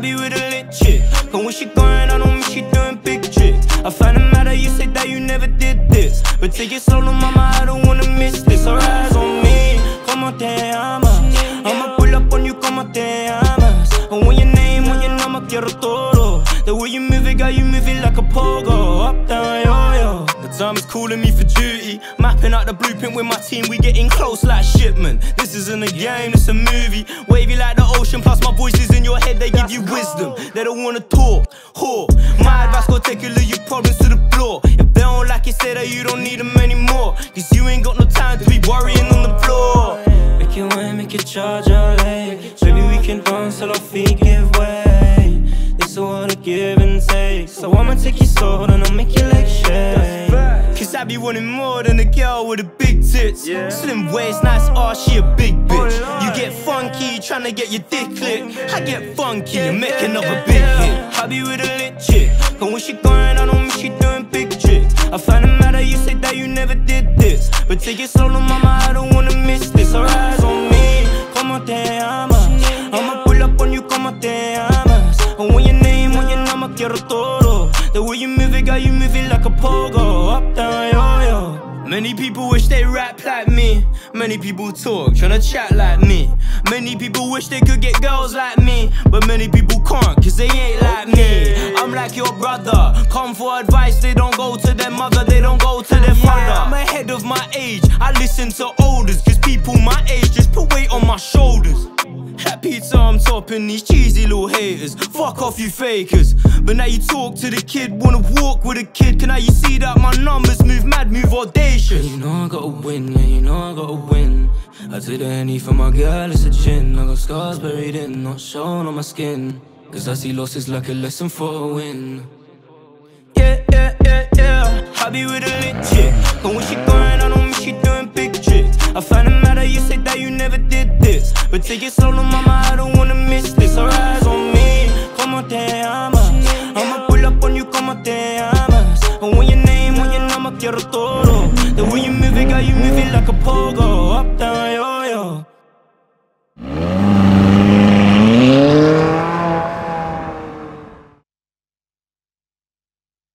be with a lit chick. Cause when she going, I don't mean she doing big tricks. I find it matter, you say that you never did this, but take it solo, mama, I don't wanna miss this. Her eyes on me, como te llamas? I'ma pull up on you, como te llamas? And when your name, quiero todo. The way you move it, girl, you move it like a pogo. Up, down, yo, yo. The time is calling me for duty. Mapping out the blueprint with my team, we getting close like shipment. This isn't a game, this a movie. Wavy like the ocean, plus my voice is in your head, they give you wisdom. They don't wanna talk, whore. My advice, go take a look, your problems to the floor. If they don't like it, say that you don't need them anymore. Cause you ain't got no time to be worrying on the floor. Make it wet, make it charge our leg. Baby, we can bounce till our feet give way. This is what a give and take. So I'ma take your sword and I'll make your legs shake. Cause I be wanting more than a girl with a big tits, yeah. Slim waist, nice ass, she a big bitch. You get funky, tryna get your dick licked. I get funky, you make another big hit. I be with a lit chick. Cause when she going, I don't mean she doing big tricks. I find it matter, you say that you never did this, but take it solo, mama, I don't wanna miss this. Her eyes on me, como te llamas? I'ma pull up on you, como te llamas? And when your name, quiero todo. The way you move it, girl, you move it like a pogo. Up, down, yo, yo. Many people wish they rap like me. Many people talk, tryna chat like me. Many people wish they could get girls like me, but many people can't, cause they ain't like me. I'm like your brother, come for advice, they don't go to their mother, they don't go to their father. I'm ahead of my age, I listen to olders, cause people my age just put weight on my shoulders. That pizza I'm topping, these cheesy little haters. Fuck off, you fakers. But now you talk to the kid, wanna walk with a kid. Cause now you see that my numbers move mad, move audacious. You know I gotta win, yeah, you know I gotta win. I did any for my girl, it's a gin. I got scars buried in, not shown on my skin. Cause I see losses like a lesson for a win. Yeah, yeah, yeah, yeah. I be with a lit chick. Cause when she going, I don't mean she doing big tricks. I find it matter, you say that you never did this, but take it solo, mama, I don't wanna miss this. Her eyes on me, como te llamas? I'ma pull up on you, como te llamas? And when your name, quiero todo. The way you move it, girl, you move it like a pogo. Up, down.